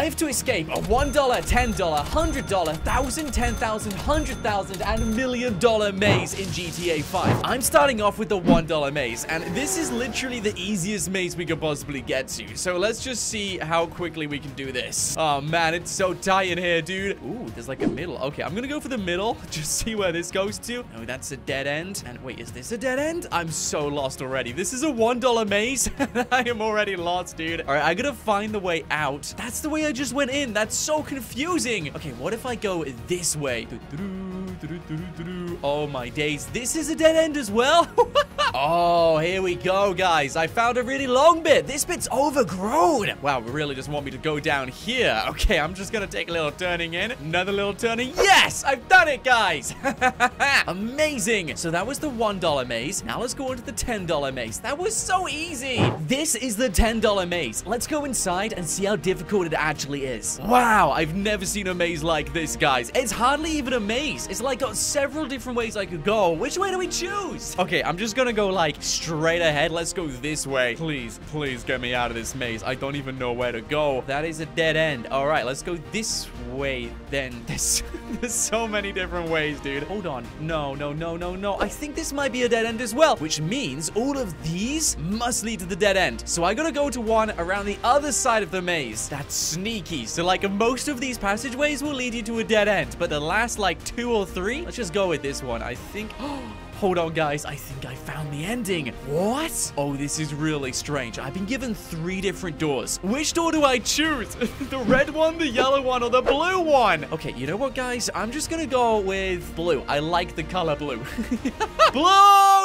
5 to escape a $1, $10, $100, $1,000, $10,000, $100,000, and $1 million maze in GTA 5. I'm starting off with the $1 maze, and this is literally the easiest maze we could possibly get to. So let's just see how quickly we can do this. Oh, man, it's so tight in here, dude. Ooh, there's like a middle. Okay, I'm gonna go for the middle. Just see where this goes to. No, that's a dead end. And wait, is this a dead end? I'm so lost already. This is a $1 maze. I am already lost, dude. All right, I gotta find the way out. That's the way I just went in. That's so confusing. Okay, what if I go this way? Oh, my days. This is a dead end as well. Oh, here we go, guys. I found a really long bit. This bit's overgrown. Wow, we really just want me to go down here. Okay, I'm just gonna take a little turning in. Another little turning. Yes, I've done it, guys. Amazing. So that was the $1 maze. Now let's go into the $10 maze. That was so easy. This is the $10 maze. Let's go inside and see how difficult it actually is. Wow, I've never seen a maze like this, guys. It's hardly even a maze. It's like got several different ways I could go. Which way do we choose? Okay, I'm just gonna go like straight ahead. Let's go this way. Please, please get me out of this maze. I don't even know where to go. That is a dead end. All right, let's go this way then. There's so many different ways, dude. Hold on. No, no, no, no, no. I think this might be a dead end as well, which means all of these must lead to the dead end. So I gotta go to one around the other side of the maze. That's sneaky. So like most of these passageways will lead you to a dead end, but the last like 2 or 3, let's just go with this one. I think... Hold on, guys. I think I found the ending. What? Oh, this is really strange. I've been given 3 different doors. Which door do I choose? The red one, the yellow one, or the blue one? Okay, you know what, guys? I'm just gonna go with blue. I like the color blue. Blue!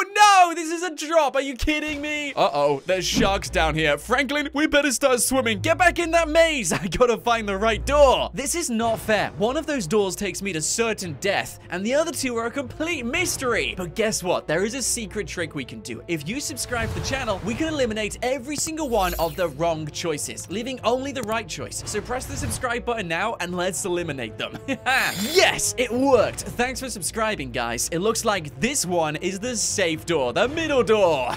No! This is a drop. Are you kidding me? Uh-oh. There's sharks down here. Franklin, we better start swimming. Get back in that maze. I gotta find the right door. This is not fair. One of those doors takes me to certain death, and the other 2 are a complete mystery. But guess what? There is a secret trick we can do. If you subscribe to the channel, we can eliminate every single one of the wrong choices, leaving only the right choice. So press the subscribe button now and let's eliminate them. Yes, it worked. Thanks for subscribing, guys. It looks like this one is the safe door, the middle door.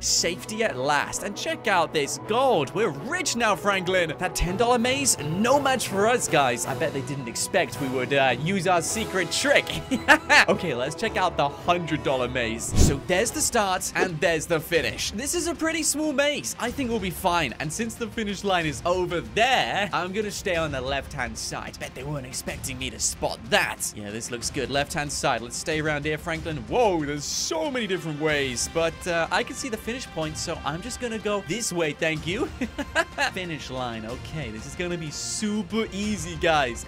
Safety at last. And check out this gold. We're rich now, Franklin. That $10 maze, no match for us, guys. I bet they didn't expect we would use our secret trick. Okay, let's check out the $100 maze. So there's the start and there's the finish. This is a pretty small maze. I think we'll be fine. And since the finish line is over there, I'm gonna stay on the left-hand side. Bet they weren't expecting me to spot that. Yeah, this looks good. Left-hand side. Let's stay around here, Franklin. Whoa, there's so many different ways. But I can see the finish point, so I'm just gonna go this way, thank you. Finish line. Okay, this is gonna be super easy, guys.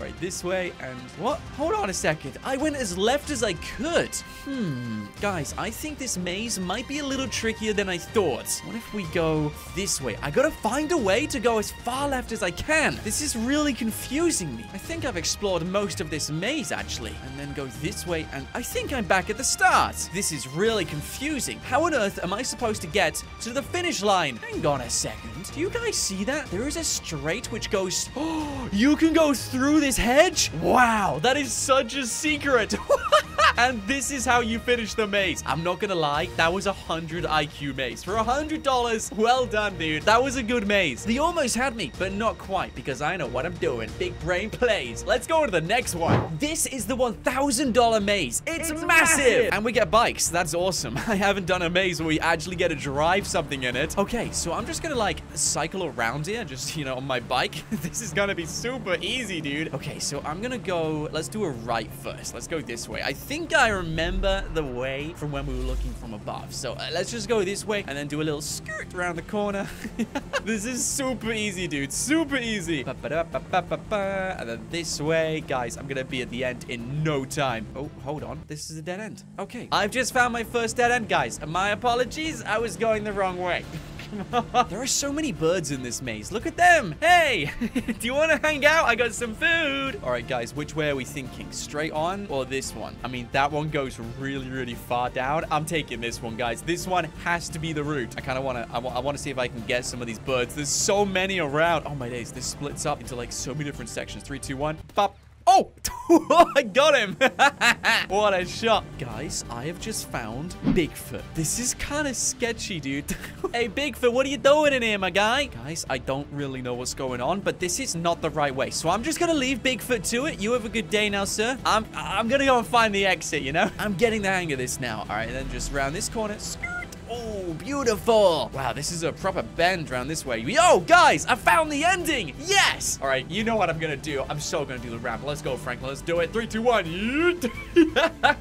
Right, this way and... What? Hold on a second. I went as left as I could. Guys, I think this maze might be a little trickier than I thought. What if we go this way? I gotta find a way to go as far left as I can. This is really confusing me. I think I've explored most of this maze, actually. And then go this way, and I think I'm back at the start. This is really confusing. How on earth am I supposed to get to the finish line? Hang on a second. Do you guys see that? There is a straight which goes... Oh, you can go through this hedge? Wow, that is such a secret. And this is how you finish the maze. I'm not gonna lie, that was a 100 IQ maze. For $100, well done, dude. That was a good maze. They almost had me, but not quite, because I know what I'm doing. Big brain plays. Let's go to the next one. This is the $1,000 maze. It's massive! And we get bikes. That's awesome. I haven't done a maze where we actually get to drive something in it. Okay, so I'm just gonna, like, cycle around here, just, you know, on my bike. This is gonna be super easy, dude. Okay, so I'm gonna go... Let's do a right first. Let's go this way. I think I remember the way from when we were looking from above. So let's just go this way and then do a little skirt around the corner. This is super easy, dude. Super easy. And then this way. Guys, I'm gonna be at the end in no time. Oh, hold on. This is a dead end. Okay. I've just found my first dead end, guys. My apologies. I was going the wrong way. There are so many birds in this maze. Look at them. Hey, do you want to hang out? I got some food. All right, guys, which way are we thinking? Straight on or this one? I mean, that one goes really, really far down. I'm taking this one, guys. This one has to be the route. I kind of want to, I want to see if I can guess some of these birds. There's so many around. Oh, my days. This splits up into like so many different sections. 3, 2, 1. Bop. Oh! I got him! What a shot. Guys, I have just found Bigfoot. This is kind of sketchy, dude. Hey, Bigfoot, what are you doing in here, my guy? Guys, I don't really know what's going on, but this is not the right way. So I'm just going to leave Bigfoot to it. You have a good day now, sir. I'm going to go and find the exit, you know? I'm getting the hang of this now. All right, then just round this corner. Oh, beautiful. Wow, this is a proper bend round this way. Yo, guys, I found the ending. Yes. All right, you know what I'm going to do. I'm so going to do the rap. Let's go, Franklin. Let's do it. 3, 2, 1.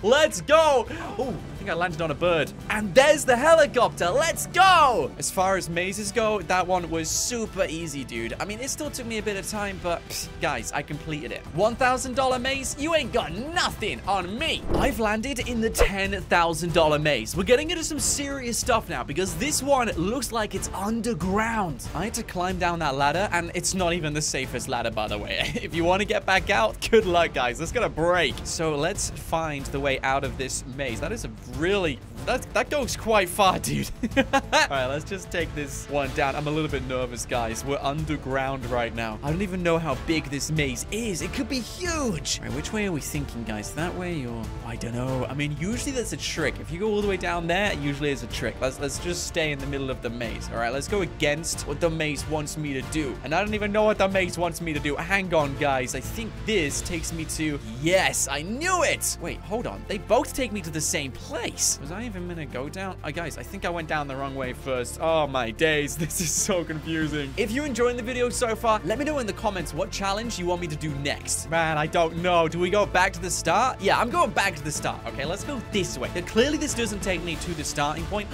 Let's go. Oh, I think I landed on a bird. And there's the helicopter. Let's go. As far as mazes go, that one was super easy, dude. I mean, it still took me a bit of time, but pff, guys, I completed it. $1,000 maze. You ain't got nothing on me. I've landed in the $10,000 maze. We're getting into some serious stuff now, because this one looks like it's underground. I had to climb down that ladder, and it's not even the safest ladder, by the way. If you want to get back out, good luck, guys. It's gonna break. So let's find the way out of this maze. That is a really... That goes quite far, dude. All right, let's just take this one down. I'm a little bit nervous, guys. We're underground right now. I don't even know how big this maze is. It could be huge. All right, which way are we thinking, guys? That way or... I don't know. I mean, usually that's a trick. If you go all the way down there, it usually is a trick. Let's just stay in the middle of the maze. All right, let's go against what the maze wants me to do. And I don't even know what the maze wants me to do. Hang on, guys. I think this takes me to... Yes, I knew it. Wait, hold on. They both take me to the same place. Was I even gonna go down? Oh, guys, I think I went down the wrong way first. Oh, my days. This is so confusing. If you're enjoying the video so far, let me know in the comments what challenge you want me to do next. Man, I don't know. Do we go back to the start? Yeah, I'm going back to the start. Okay, let's go this way. Now, clearly, this doesn't take me to the starting point.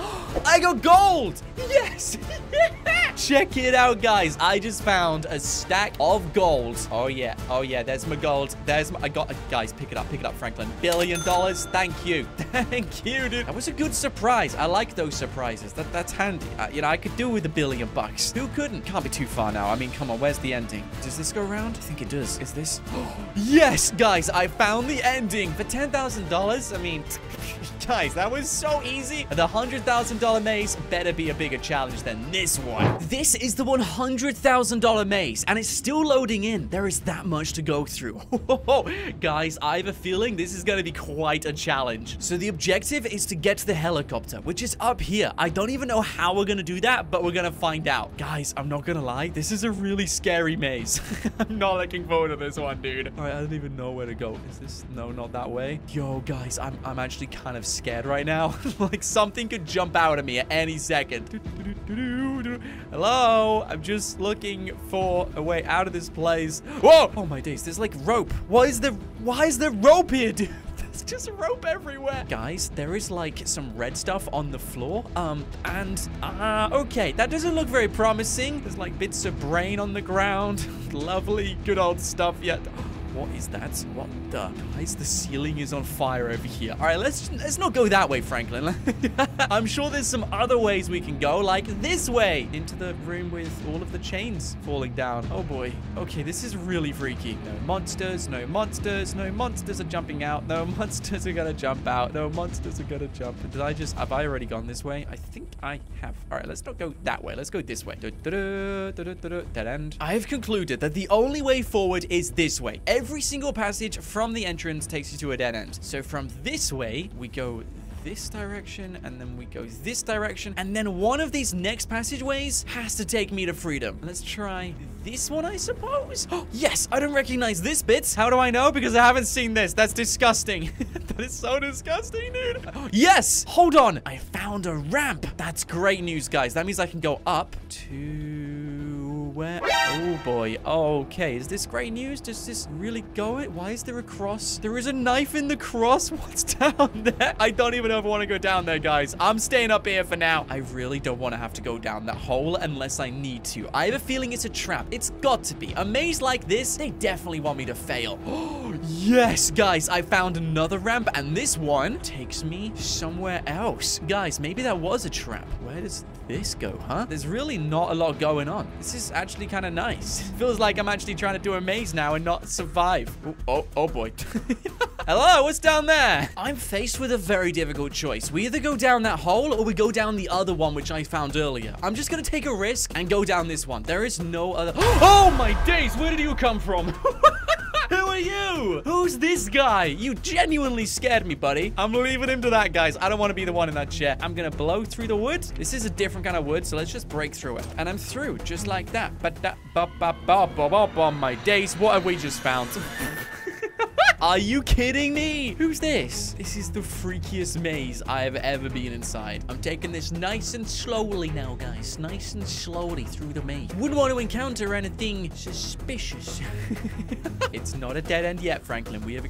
I got gold! Yes! Check it out, guys. I just found a stack of gold. Oh, yeah. Oh, yeah. There's my gold. There's my... I got... Guys, pick it up. Pick it up, Franklin. $1 billion. Thank you. Thank you, dude. That was a good surprise. I like those surprises. That's handy. You know, I could do with $1 billion. Who couldn't? Can't be too far now. I mean, come on. Where's the ending? Does this go around? I think it does. Is this... Yes, guys. I found the ending. For $10,000, I mean... Guys, that was so easy. The $100,000 maze better be a bigger challenge than this one. This is the $100,000 maze, and it's still loading in. There is that much to go through. Guys, I have a feeling this is going to be quite a challenge. So the objective is to get to the helicopter, which is up here. I don't even know how we're going to do that, but we're going to find out. Guys, I'm not going to lie. This is a really scary maze. I'm not looking forward to this one, dude. All right, I don't even know where to go. Is this... No, not that way. Yo, guys, I'm actually kind of scared right now. Like something could jump out at me at any second. Hello, I'm just looking for a way out of this place. Whoa! Oh my days, there's like rope. Why is there rope here, dude? Just rope everywhere. Guys, there is like some red stuff on the floor. Okay, that doesn't look very promising. There's like bits of brain on the ground. Lovely, good old stuff. Yeah. What is that? What the? Guys, the ceiling is on fire over here. All right, let's not go that way, Franklin. I'm sure there's some other ways we can go, like this way. Into the room with all of the chains falling down. Oh, boy. Okay, this is really freaky. No monsters, no monsters, no monsters are jumping out. No monsters are gonna jump out. No monsters are gonna jump. Have I already gone this way? I think I have. All right, let's not go that way. Let's go this way. Dead end. I have concluded that the only way forward is this way. Every single passage from the entrance takes you to a dead end. So from this way, we go this direction, and then we go this direction, and then one of these next passageways has to take me to freedom. Let's try this one, I suppose. Oh, yes, I don't recognize this bit. How do I know? Because I haven't seen this. That's disgusting. That is so disgusting, dude. Yes, hold on. I found a ramp. That's great news, guys. That means I can go up to... Where? Oh, boy. Okay. Is this great news? Does this really go it? Why is there a cross? There is a knife in the cross. What's down there? I don't even know if I want to go down there, guys. I'm staying up here for now. I really don't want to have to go down that hole unless I need to. I have a feeling it's a trap. It's got to be. A maze like this, they definitely want me to fail. Oh, yes, guys. I found another ramp, and this one takes me somewhere else. Guys, maybe that was a trap. Where does this go, huh? There's really not a lot going on. This is actually... kind of nice. Feels like I'm actually trying to do a maze now and not survive. Oh boy. Hello, what's down there? I'm faced with a very difficult choice. We either go down that hole or we go down the other one, which I found earlier. I'm just gonna take a risk and go down this one. There is no other... Oh my days, where did you come from? Who are you? Who's this guy? You genuinely scared me, buddy. I'm leaving him to that, guys. I don't want to be the one in that chair. I'm going to blow through the wood. This is a different kind of wood, so let's just break through it. And I'm through, just like that. But that, my days, what have we just found? Are you kidding me? Who's this? This is the freakiest maze I have ever been inside. I'm taking this nice and slowly now, guys. Nice and slowly through the maze. Wouldn't want to encounter anything suspicious. It's not a dead end yet, Franklin. We have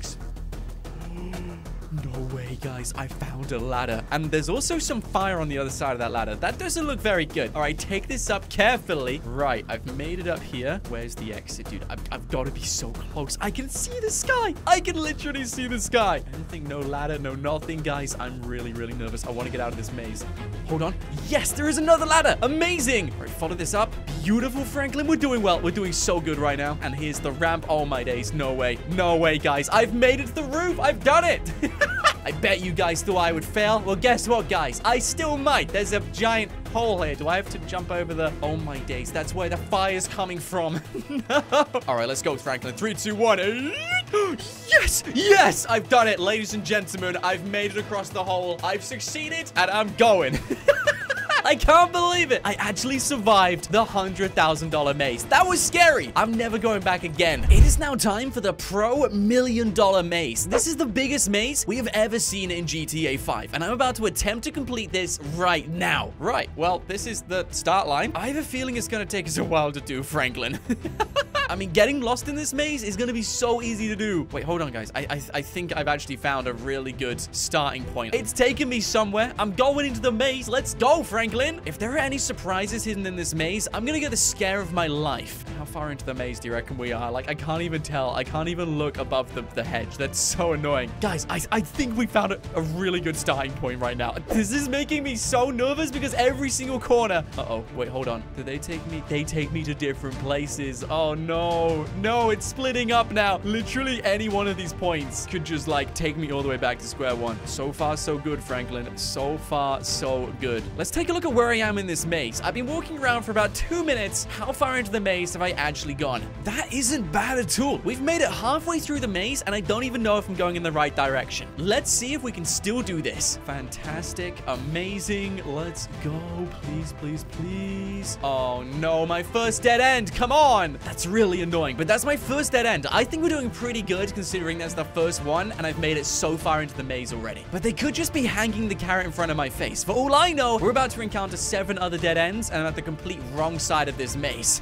no way, guys. I found a ladder. And there's also some fire on the other side of that ladder. That doesn't look very good. All right, take this up carefully. Right, I've made it up here. Where's the exit, dude? I've got to be so close. I can see the sky. I can literally see the sky. Anything, no ladder, no nothing, guys. I'm really, really nervous. I want to get out of this maze. Hold on. Yes, there is another ladder. Amazing. All right, follow this up. Beautiful, Franklin. We're doing well. We're doing so good right now. And here's the ramp. Oh, my days. No way. No way, guys. I've made it to the roof. I've done it. I bet you guys thought I would fail. Well, guess what, guys? I still might. There's a giant hole here. Do I have to jump over the... Oh, my days. That's where the fire's coming from. No. All right, let's go, Franklin. 3, 2, 1. Yes! Yes! I've done it, ladies and gentlemen. I've made it across the hole. I've succeeded, and I'm going. I can't believe it. I actually survived the $100,000 maze. That was scary. I'm never going back again. It is now time for the Pro $1 Million Maze. This is the biggest maze we have ever seen in GTA 5, and I'm about to attempt to complete this right now. Right. Well, this is the start line. I have a feeling it's going to take us a while to do, Franklin. I mean, getting lost in this maze is going to be so easy to do. Wait, hold on, guys. I think I've actually found a really good starting point. It's taken me somewhere. I'm going into the maze. Let's go, Franklin. If there are any surprises hidden in this maze, I'm going to get the scare of my life. How far into the maze do you reckon we are? Like, I can't even tell. I can't even look above the hedge. That's so annoying. Guys, I think we found a really good starting point right now. This is making me so nervous because every single corner... Uh-oh. Wait, hold on. Did they take me? They take me to different places. Oh, no. No, it's splitting up now. Literally any one of these points could just, like, take me all the way back to square one. So far, so good, Franklin. So far, so good. Let's take a look at where I am in this maze. I've been walking around for about 2 minutes. How far into the maze have I actually gone? That isn't bad at all. We've made it halfway through the maze, and I don't even know if I'm going in the right direction. Let's see if we can still do this. Fantastic. Amazing. Let's go. Please, please, please. Oh, no. My first dead end. Come on. That's really annoying, but that's my first dead end. I think we're doing pretty good considering that's the first one, and I've made it so far into the maze already. But they could just be hanging the carrot in front of my face. For all I know, we're about to encounter 7 other dead ends, and I'm at the complete wrong side of this maze.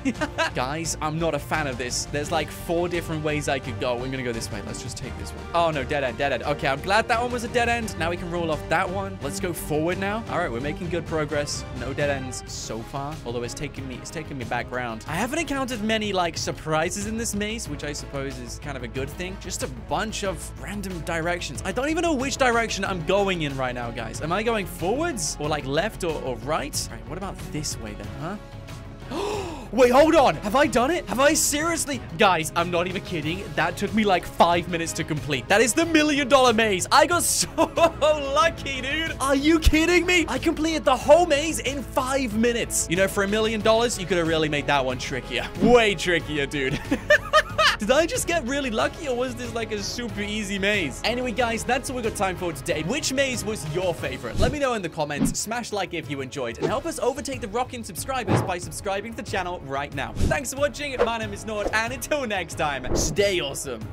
Guys, I'm not a fan of this. There's like 4 different ways I could go. We're gonna go this way. Let's just take this one. Oh no, dead end, dead end. Okay, I'm glad that one was a dead end. Now we can roll off that one. Let's go forward now. All right, we're making good progress. No dead ends so far, although it's taking me back round. I haven't encountered many, like, surprises in this maze, which I suppose is kind of a good thing. Just a bunch of random directions. I don't even know which direction I'm going in right now, guys. Am I going forwards or like left or right? All right, what about this way then, huh? Wait, hold on. Have I done it? Have I seriously? Guys, I'm not even kidding. That took me like 5 minutes to complete. That is the $1 Million Maze. I got so lucky, dude. Are you kidding me? I completed the whole maze in 5 minutes. You know, for $1 million, you could have really made that one trickier. Way trickier, dude. Did I just get really lucky, or was this like a super easy maze? Anyway, guys, that's all we got time for today. Which maze was your favorite? Let me know in the comments. Smash like if you enjoyed, and help us overtake the rockin' subscribers by subscribing to the channel right now. Thanks for watching. My name is Nord, and until next time, stay awesome.